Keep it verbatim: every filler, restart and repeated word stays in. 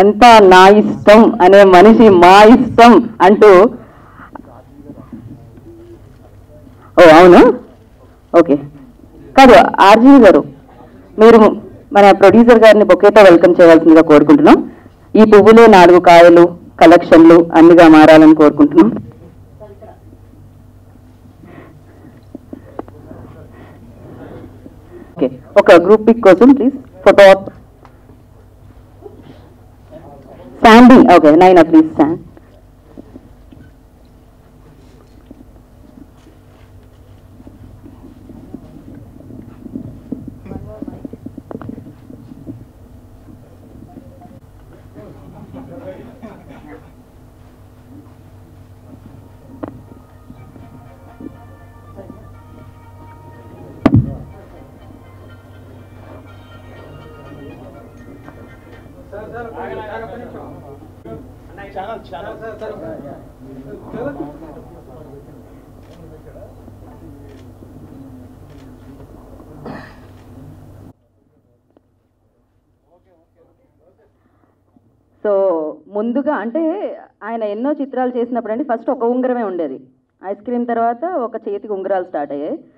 అంతా నా ఇష్టం అనే మనిషి మా ఇష్టం అంటూ. ఓ అవును, ఓకే కాదు ఆర్జీవి గారు, మీరు మన ప్రొడ్యూసర్ గారిని బొకేతో వెల్కమ్ చేయవలసిందిగా కోరుకుంటున్నాం. ఈ పువ్వులే నాలుగు కాయలు కలెక్షన్లు అన్నిగా మారాలని కోరుకుంటున్నాం. ఓకే ఒక గ్రూప్ పిక్ కోసం please photo up. Standing, okay, Naina, please stand. So ముందుగా అంటే ఆయన ఎన్నో చిత్రాలు చేసినప్పుడు అండి ఫస్ట్ ఒక ఉంగరమే ఉండేది. ఐస్ క్రీమ్ తర్వాత ఒక చేతికి ఉంగరాలు స్టార్ట్ అయ్యాయి.